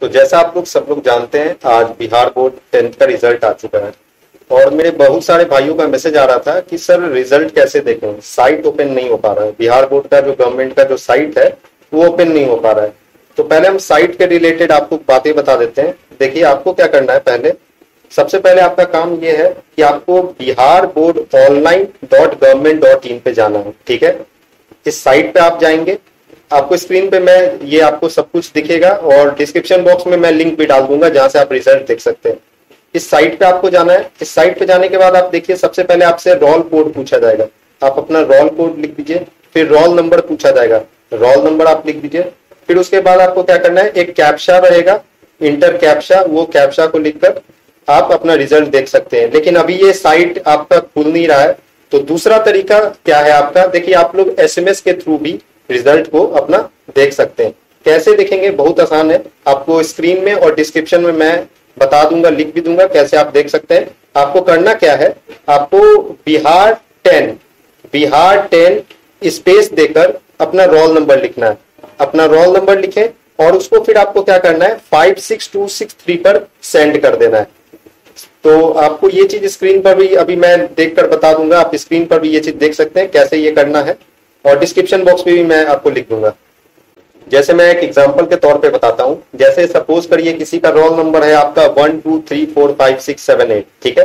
तो जैसा आप लोग सब लोग जानते हैं, आज बिहार बोर्ड 10th का रिजल्ट आ चुका है और मेरे बहुत सारे भाइयों का मैसेज आ रहा था कि सर रिजल्ट कैसे देखें, साइट ओपन नहीं हो पा रहा है। बिहार बोर्ड का जो गवर्नमेंट का जो साइट है वो ओपन नहीं हो पा रहा है। तो पहले हम साइट के रिलेटेड आपको बातें बता देते हैं। देखिए आपको क्या करना है, पहले सबसे पहले आपका काम ये है कि आपको biharboardonline.gov.in पे जाना है। ठीक है, इस साइट पे आप जाएंगे, आपको स्क्रीन पे मैं ये आपको सब कुछ दिखेगा और डिस्क्रिप्शन बॉक्स में मैं लिंक भी डाल दूंगा जहां से आप रिजल्ट देख सकते हैं। इस साइट पे आपको जाना है। इस साइट पे जाने के बाद आप देखिए, सबसे पहले आपसे रोल कोड पूछा जाएगा, आप अपना रोल कोड लिख दीजिए। फिर रोल नंबर पूछा जाएगा, रोल नंबर आप लिख दीजिए। फिर उसके बाद आपको क्या करना है, एक कैप्चा रहेगा इंटर कैप्चा, वो कैप्चा को लिखकर आप अपना रिजल्ट देख सकते हैं। लेकिन अभी ये साइट आपका खुल नहीं रहा है, तो दूसरा तरीका क्या है आपका, देखिए आप लोग SMS के थ्रू भी रिजल्ट को अपना देख सकते हैं। कैसे देखेंगे, बहुत आसान है। आपको स्क्रीन में और डिस्क्रिप्शन में मैं बता दूंगा, लिख भी दूंगा कैसे आप देख सकते हैं। आपको करना क्या है, आपको बिहार 10 स्पेस देकर अपना रोल नंबर लिखना है। अपना रोल नंबर लिखें और उसको फिर आपको क्या करना है, 56263 पर सेंड कर देना है। तो आपको ये चीज स्क्रीन पर भी अभी मैं देखकर बता दूंगा, आप स्क्रीन पर भी ये चीज देख सकते हैं कैसे ये करना है, और डिस्क्रिप्शन बॉक्स में भी मैं आपको लिख दूंगा। जैसे मैं एक एग्जांपल के तौर पे बताता हूँ, जैसे सपोज करिए किसी का रोल नंबर है आपका 12345678। ठीक है,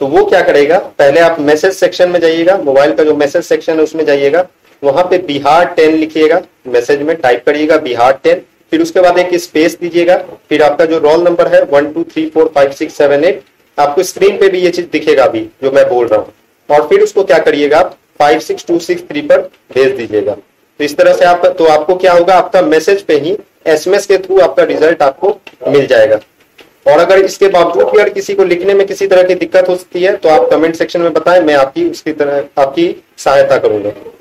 तो वो क्या करेगा, पहले आप मैसेज सेक्शन में जाइएगा, मोबाइल का जो मैसेज सेक्शन है उसमें जाइएगा, वहां पे बिहार 10 लिखिएगा, मैसेज में टाइप करिएगा बिहार 10, फिर उसके बाद एक स्पेस दीजिएगा, फिर आपका जो रोल नंबर है 12345678, आपको स्क्रीन पे भी ये चीज दिखेगा अभी जो मैं बोल रहा हूँ, और फिर उसको क्या करिएगा आप 56263 पर भेज दीजिएगा। तो इस तरह से आप, तो आपको क्या होगा, आपका मैसेज पे ही SMS के थ्रू आपका रिजल्ट आपको मिल जाएगा। और अगर इसके बावजूद भी अगर किसी को लिखने में किसी तरह की दिक्कत होती है तो आप कमेंट सेक्शन में बताएं, मैं आपकी सहायता करूंगा।